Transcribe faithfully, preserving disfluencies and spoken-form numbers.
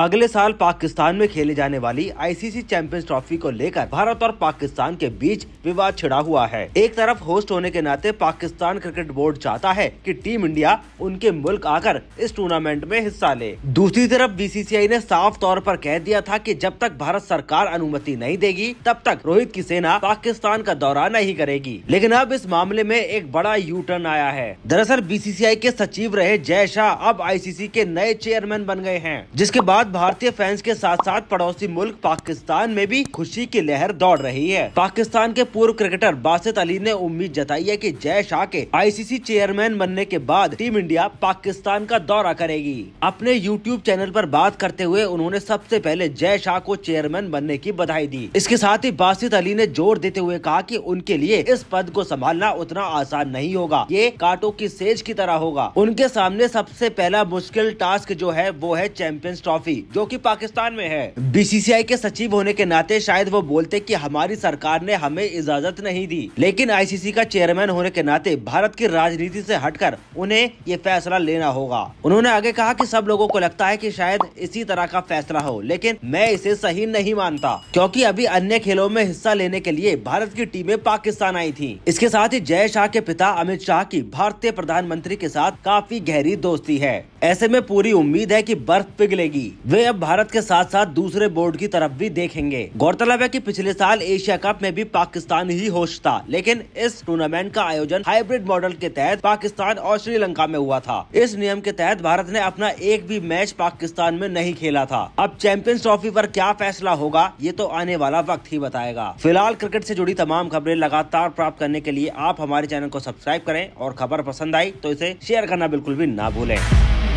अगले साल पाकिस्तान में खेली जाने वाली आईसीसी चैंपियंस ट्रॉफी को लेकर भारत और पाकिस्तान के बीच विवाद छिड़ा हुआ है। एक तरफ होस्ट होने के नाते पाकिस्तान क्रिकेट बोर्ड चाहता है कि टीम इंडिया उनके मुल्क आकर इस टूर्नामेंट में हिस्सा ले। दूसरी तरफ बीसीसीआई ने साफ तौर पर कह दिया था कि जब तक भारत सरकार अनुमति नहीं देगी तब तक रोहित की सेना पाकिस्तान का दौरा नहीं करेगी। लेकिन अब इस मामले में एक बड़ा यू टर्न आया है। दरअसल बीसीसीआई के सचिव रहे जय शाह अब आईसीसी के नए चेयरमैन बन गए हैं, जिसके बाद भारतीय फैंस के साथ साथ पड़ोसी मुल्क पाकिस्तान में भी खुशी की लहर दौड़ रही है। पाकिस्तान के पूर्व क्रिकेटर बासित अली ने उम्मीद जताई है कि जय शाह के आईसीसी चेयरमैन बनने के बाद टीम इंडिया पाकिस्तान का दौरा करेगी। अपने यूट्यूब चैनल पर बात करते हुए उन्होंने सबसे पहले जय शाह को चेयरमैन बनने की बधाई दी। इसके साथ ही बासित अली ने जोर देते हुए कहा कि उनके लिए इस पद को संभालना उतना आसान नहीं होगा, ये कांटों की सेज की तरह होगा। उनके सामने सबसे पहला मुश्किल टास्क जो है वो है चैंपियंस ट्रॉफी, जो कि पाकिस्तान में है। बीसीसीआई के सचिव होने के नाते शायद वो बोलते कि हमारी सरकार ने हमें इजाजत नहीं दी, लेकिन आईसीसी का चेयरमैन होने के नाते भारत की राजनीति से हटकर उन्हें ये फैसला लेना होगा। उन्होंने आगे कहा कि सब लोगों को लगता है कि शायद इसी तरह का फैसला हो, लेकिन मैं इसे सही नहीं मानता, क्योंकि अभी अन्य खेलों में हिस्सा लेने के लिए भारत की टीमें पाकिस्तान आई थी। इसके साथ ही जय शाह के पिता अमित शाह की भारतीय प्रधानमंत्री के साथ काफी गहरी दोस्ती है। ऐसे में पूरी उम्मीद है कि बर्फ पिघलेगी, वे अब भारत के साथ साथ दूसरे बोर्ड की तरफ भी देखेंगे। गौरतलब है कि पिछले साल एशिया कप में भी पाकिस्तान ही होस्ट था, लेकिन इस टूर्नामेंट का आयोजन हाइब्रिड मॉडल के तहत पाकिस्तान और श्रीलंका में हुआ था। इस नियम के तहत भारत ने अपना एक भी मैच पाकिस्तान में नहीं खेला था। अब चैंपियंस ट्रॉफी पर क्या फैसला होगा ये तो आने वाला वक्त ही बताएगा। फिलहाल क्रिकेट से जुड़ी तमाम खबरें लगातार प्राप्त करने के लिए आप हमारे चैनल को सब्सक्राइब करें और खबर पसंद आई तो इसे शेयर करना बिल्कुल भी ना भूलें।